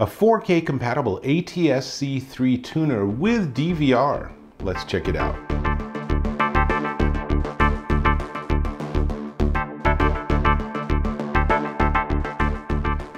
a 4K compatible ATSC 3 tuner with DVR. Let's check it out.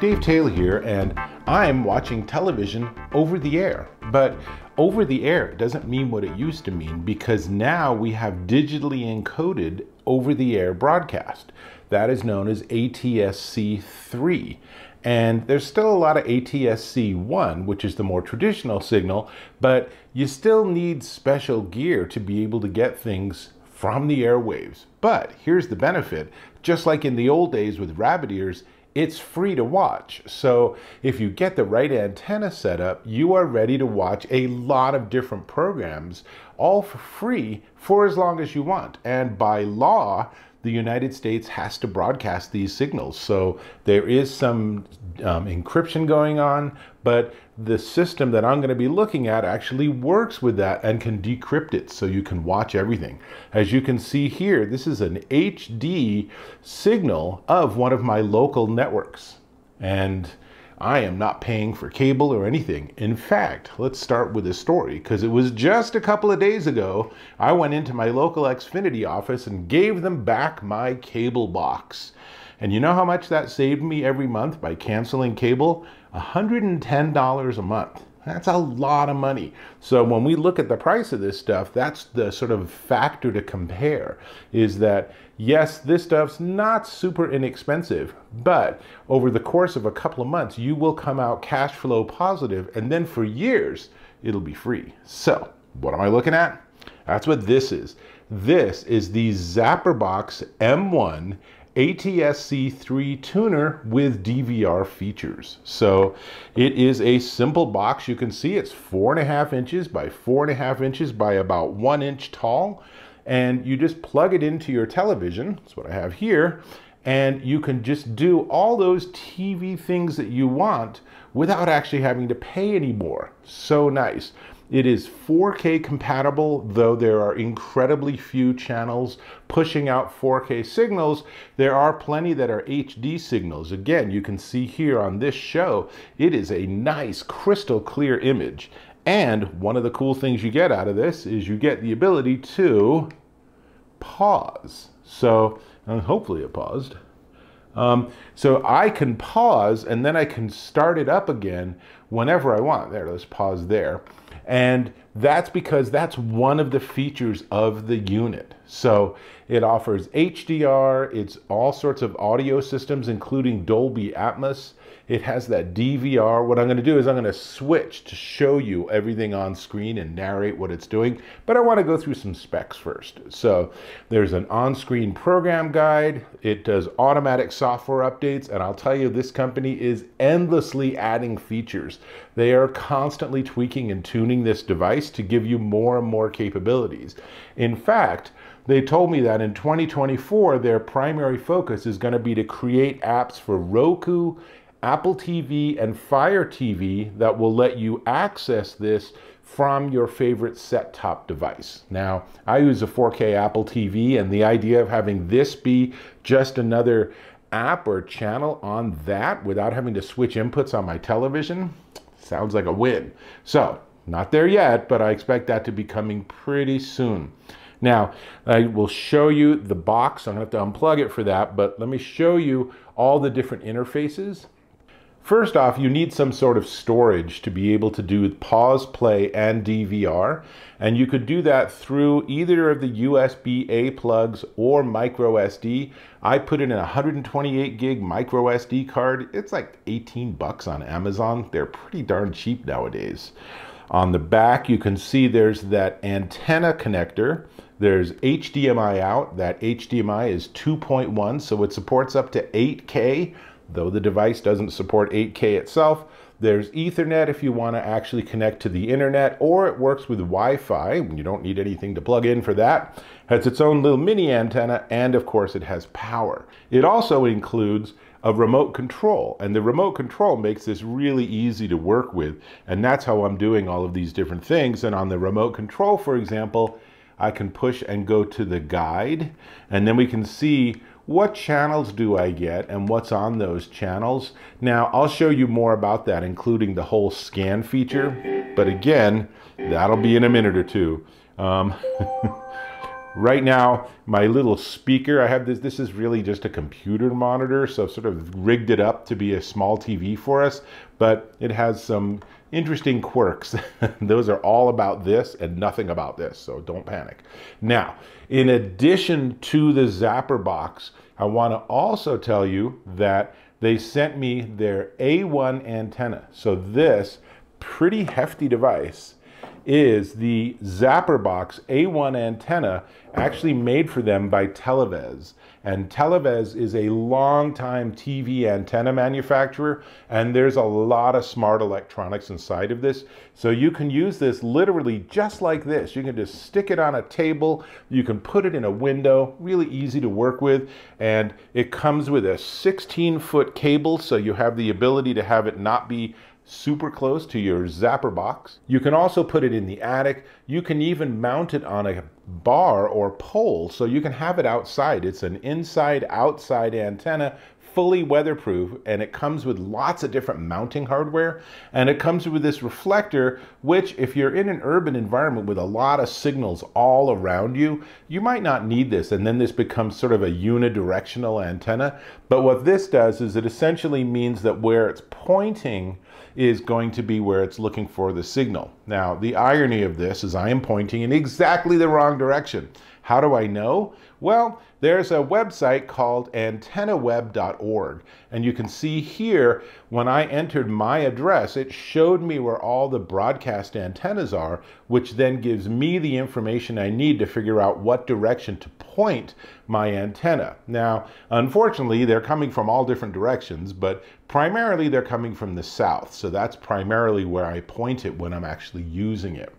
Dave Taylor here, and I'm watching television over the air. But over the air doesn't mean what it used to mean, because now we have digitally encoded over the air broadcast. That is known as ATSC 3. And there's still a lot of ATSC 1, which is the more traditional signal, but you still need special gear to be able to get things from the airwaves. But here's the benefit. Just like in the old days with rabbit ears, it's free to watch. So if you get the right antenna set up, you are ready to watch a lot of different programs, all for free for as long as you want. And by law, the United States has to broadcast these signals. So there is some encryption going on, but the system that I'm going to be looking at actually works with that and can decrypt it so you can watch everything. As you can see here, this is an HD signal of one of my local networks. And I am not paying for cable or anything. In fact, let's start with a story, because it was just a couple of days ago, I went into my local Xfinity office and gave them back my cable box. And you know how much that saved me every month by canceling cable? $110 a month. That's a lot of money. So when we look at the price of this stuff, that's the sort of factor to compare, is that, yes, this stuff's not super inexpensive, but over the course of a couple of months, you will come out cash flow positive, and then for years, it'll be free. So what am I looking at? That's what this is. This is the Zapperbox M1 ATSC 3 tuner with DVR features. So it is a simple box. You can see it's 4.5 inches by 4.5 inches by about 1 inch tall. And you just plug it into your television. That's what I have here. And you can just do all those TV things that you want without actually having to pay anymore. So nice. It is 4K compatible, though there are incredibly few channels pushing out 4K signals. There are plenty that are HD signals. Again, you can see here on this show, it is a nice crystal clear image. And one of the cool things you get out of this is you get the ability to pause. So, and hopefully it paused. So I can pause and then I can start it up again whenever I want. There, let's pause there. And that's because that's one of the features of the unit. So it offers HDR, it's all sorts of audio systems, including Dolby Atmos. It has that DVR. What I'm going to do is I'm going to switch to show you everything on screen and narrate what it's doing, but I want to go through some specs first. So there's an on-screen program guide. It does automatic software updates, and I'll tell you, this company is endlessly adding features. They are constantly tweaking and tuning this device to give you more and more capabilities. In fact, they told me that in 2024, their primary focus is going to be to create apps for Roku, Apple TV, and Fire TV that will let you access this from your favorite set-top device. Now, I use a 4K Apple TV, and the idea of having this be just another app or channel on that without having to switch inputs on my television sounds like a win. So, not there yet, but I expect that to be coming pretty soon. Now, I will show you the box. I'm going to have to unplug it for that, but let me show you all the different interfaces. First off, you need some sort of storage to be able to do pause, play, and DVR. And you could do that through either of the USB-A plugs or micro SD. I put in a 128 gig micro SD card. It's like 18 bucks on Amazon. They're pretty darn cheap nowadays. On the back, you can see there's that antenna connector. There's HDMI out. That HDMI is 2.1, so it supports up to 8K. Though the device doesn't support 8K itself. There's Ethernet if you want to actually connect to the internet, or it works with Wi-Fi. You don't need anything to plug in for that. It has its own little mini antenna, and of course it has power. It also includes a remote control, and the remote control makes this really easy to work with, and that's how I'm doing all of these different things. And on the remote control, for example, I can push and go to the guide, and then we can see what channels do I get and what's on those channels. Now, I'll show you more about that, including the whole scan feature, but again, that'll be in a minute or two. Right now, my little speaker, I have this is really just a computer monitor, so I've sort of rigged it up to be a small TV for us, but it has some interesting quirks. Those are all about this and nothing about this, so don't panic. Now, in addition to the Zapperbox, I want to also tell you that they sent me their A1 antenna. So this pretty hefty device is the Zapperbox A1 antenna, actually made for them by Televez. And Televez is a longtime TV antenna manufacturer, and there's a lot of smart electronics inside of this. So you can use this literally just like this. You can just stick it on a table, you can put it in a window, really easy to work with, and it comes with a 16-foot cable, so you have the ability to have it not be super close to your Zapperbox. You can also put it in the attic. You can even mount it on a bar or pole, so you can have it outside. It's an inside-outside antenna, fully weatherproof, and it comes with lots of different mounting hardware, and it comes with this reflector, which if you're in an urban environment with a lot of signals all around you, you might not need this, and then this becomes sort of a unidirectional antenna. But what this does is it essentially means that where it's pointing is going to be where it's looking for the signal. Now, the irony of this is I am pointing in exactly the wrong direction. How do I know? Well, there's a website called AntennaWeb.org, and you can see here when I entered my address, it showed me where all the broadcast antennas are, which then gives me the information I need to figure out what direction to point my antenna. Now, unfortunately, they're coming from all different directions, but primarily they're coming from the south, so that's primarily where I point it when I'm actually using it.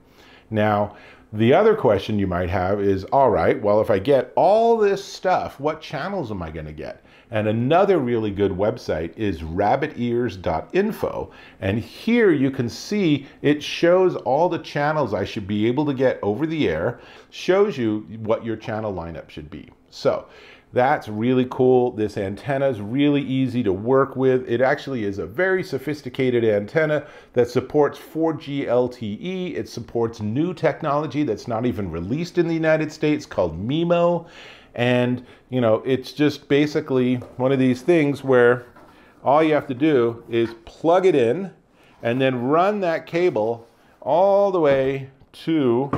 Now, the other question you might have is, all right, well, if I get all this stuff, what channels am I going to get? And another really good website is RabbitEars.info. And here you can see it shows all the channels I should be able to get over the air, shows you what your channel lineup should be. So that's really cool. This antenna is really easy to work with. It actually is a very sophisticated antenna that supports 4G LTE. It supports new technology that's not even released in the United States called MIMO. And, you know, it's just basically one of these things where all you have to do is plug it in and then run that cable all the way to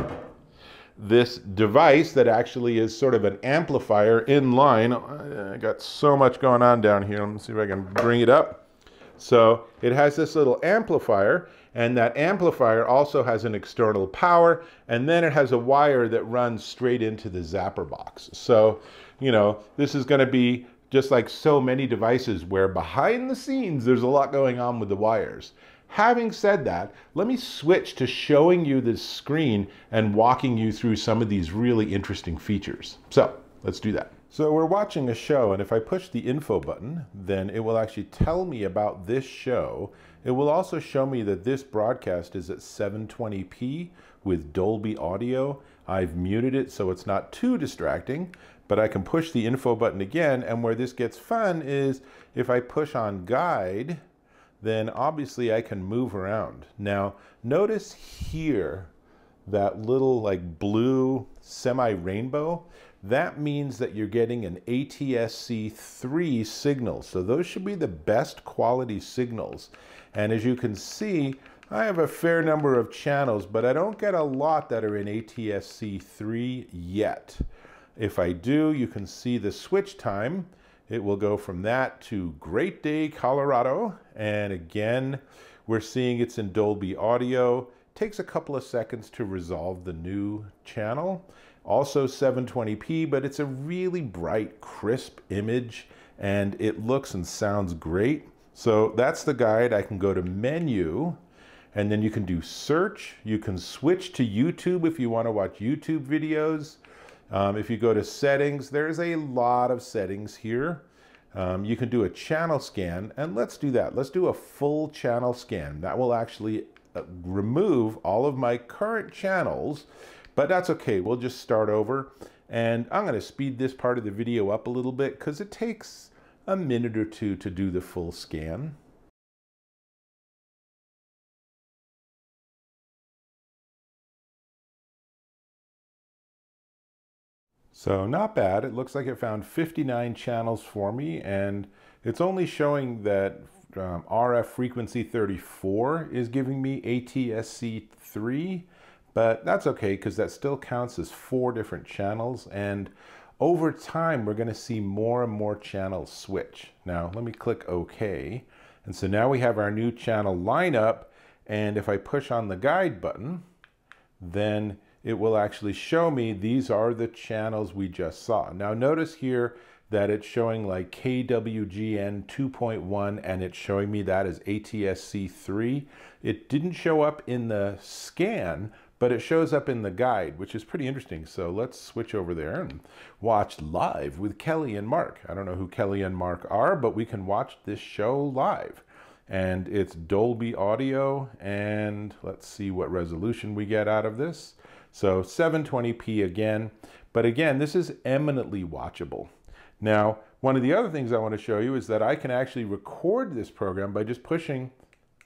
this device that actually is sort of an amplifier in line. I got so much going on down here. Let me see if I can bring it up. So it has this little amplifier, and that amplifier also has an external power, and then it has a wire that runs straight into the Zapperbox. So, you know, this is going to be just like so many devices where behind the scenes there's a lot going on with the wires. Having said that, let me switch to showing you this screen and walking you through some of these really interesting features. So let's do that. So we're watching a show, and if I push the info button, then it will actually tell me about this show. It will also show me that this broadcast is at 720p with Dolby Audio. I've muted it so it's not too distracting, but I can push the info button again, and where this gets fun is if I push on guide, then obviously I can move around. Now, notice here that little like blue semi-rainbow, that means that you're getting an ATSC 3 signal. So those should be the best quality signals. And as you can see, I have a fair number of channels, but I don't get a lot that are in ATSC 3 yet. If I do, you can see the switch time. It will go from that to Great Day, Colorado. And again, we're seeing it's in Dolby Audio. Takes a couple of seconds to resolve the new channel. Also 720p, but it's a really bright, crisp image, and it looks and sounds great. So that's the guide. I can go to menu, and then you can do search. You can switch to YouTube if you want to watch YouTube videos. If you go to settings, there's a lot of settings here. You can do a channel scan, and let's do that. Let's do a full channel scan. That will actually remove all of my current channels, but that's okay. We'll just start over, And I'm going to speed this part of the video up a little bit because it takes a minute or two to do the full scan. So not bad. It looks like it found 59 channels for me, and it's only showing that RF frequency 34 is giving me ATSC 3. But that's okay because that still counts as 4 different channels, and over time we're going to see more and more channels switch. Now let me click OK, and so now we have our new channel lineup, and if I push on the guide button, then it will actually show me these are the channels we just saw. Now notice here that it's showing like KWGN 2.1, and it's showing me that as ATSC 3. It didn't show up in the scan, but it shows up in the guide, which is pretty interesting. So let's switch over there and watch live with Kelly and Mark. I don't know who Kelly and Mark are, but we can watch this show live. And it's Dolby Audio, and let's see what resolution we get out of this. So 720p again, but again, this is eminently watchable. Now, one of the other things I want to show you is that I can actually record this program by just pushing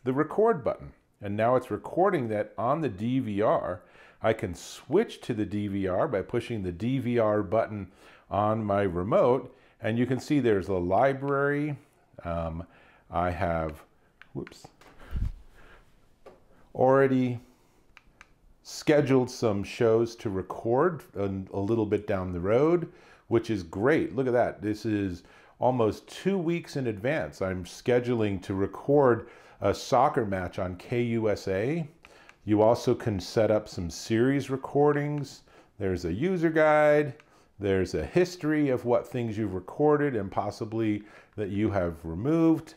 the record button. And now it's recording that on the DVR. I can switch to the DVR by pushing the DVR button on my remote. And you can see there's a library. I have, whoops, already scheduled some shows to record a little bit down the road, which is great. Look at that. This is almost 2 weeks in advance. I'm scheduling to record a soccer match on KUSA. You also can set up some series recordings. There's a user guide. There's a history of what things you've recorded and possibly that you have removed.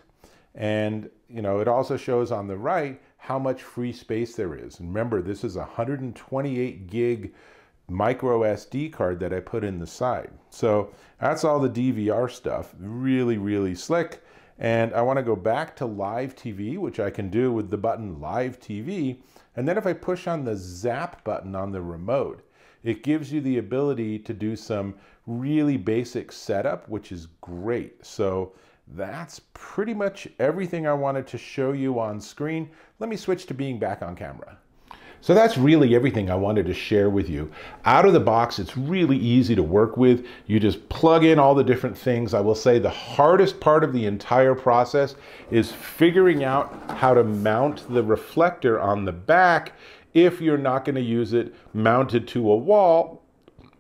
And, you know, it also shows on the right how much free space there is. And remember, this is a 128 gig micro SD card that I put in the side. So that's all the DVR stuff. Really, really slick. And I want to go back to live TV, which I can do with the button live TV. And then if I push on the zap button on the remote, it gives you the ability to do some really basic setup, which is great. So that's pretty much everything I wanted to show you on screen. Let me switch to being back on camera. So that's really everything I wanted to share with you. Out of the box, it's really easy to work with. You just plug in all the different things. I will say the hardest part of the entire process is figuring out how to mount the reflector on the back if you're not going to use it mounted to a wall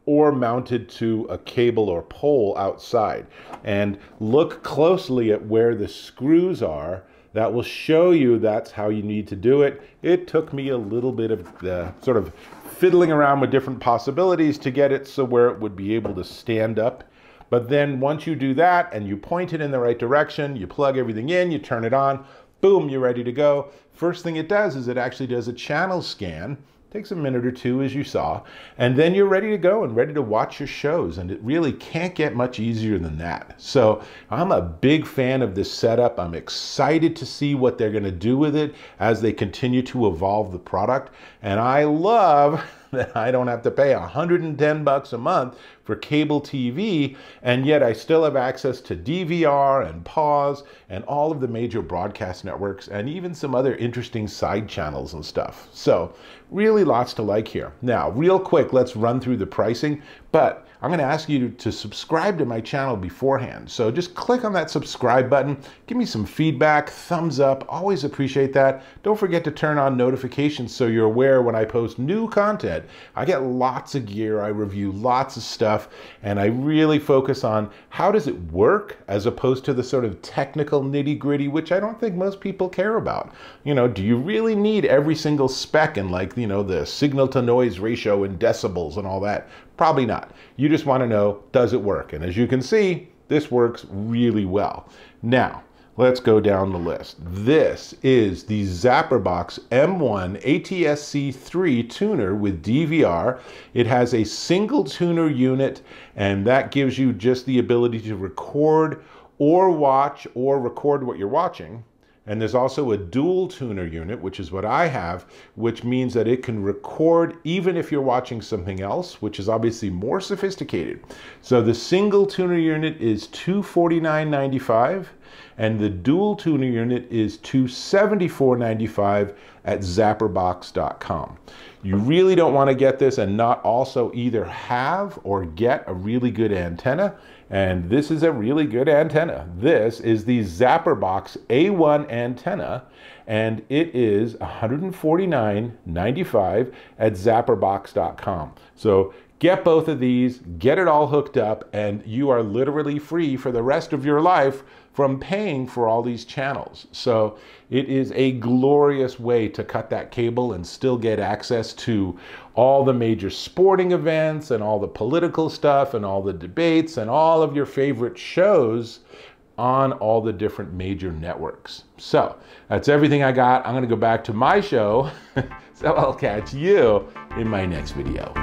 or mounted to a cable or pole outside. And look closely at where the screws are. That will show you that's how you need to do it. It took me a little bit of the sort of fiddling around with different possibilities to get it so where it would be able to stand up. But then once you do that and you point it in the right direction, you plug everything in, you turn it on, boom, you're ready to go. First thing it does is it actually does a channel scan. Takes a minute or two, as you saw, and then you're ready to go and ready to watch your shows. And it really can't get much easier than that. So I'm a big fan of this setup. I'm excited to see what they're going to do with it as they continue to evolve the product. And I love that I don't have to pay $110 a month for cable TV, and yet I still have access to DVR and pause and all of the major broadcast networks and even some other interesting side channels and stuff. So really lots to like here. Now, real quick, let's run through the pricing, but I'm going to ask you to subscribe to my channel beforehand. So just click on that subscribe button. Give me some feedback, thumbs up. Always appreciate that. Don't forget to turn on notifications so you're aware when I post new content. I get lots of gear, I review lots of stuff, and I really focus on how does it work as opposed to the sort of technical nitty-gritty, which I don't think most people care about. You know, do you really need every single spec and like, you know, the signal-to-noise ratio and decibels and all that? Probably not. You just want to know, does it work? And as you can see, this works really well. Now, let's go down the list. This is the Zapperbox M1 ATSC 3 tuner with DVR. It has a single tuner unit, and that gives you just the ability to record or watch or record what you're watching. And there's also a dual tuner unit, which is what I have, which means that it can record even if you're watching something else, which is obviously more sophisticated. So the single tuner unit is $249.95 and the dual tuner unit is $274.95 at Zapperbox.com. You really don't want to get this and not also either have or get a really good antenna. And this is a really good antenna. This is the Zapperbox A1 antenna, and it is $149.95 at Zapperbox.com. So get both of these, get it all hooked up, and you are literally free for the rest of your life from paying for all these channels. So it is a glorious way to cut that cable and still get access to all the major sporting events and all the political stuff and all the debates and all of your favorite shows on all the different major networks. So that's everything I got. I'm gonna go back to my show. So I'll catch you in my next video.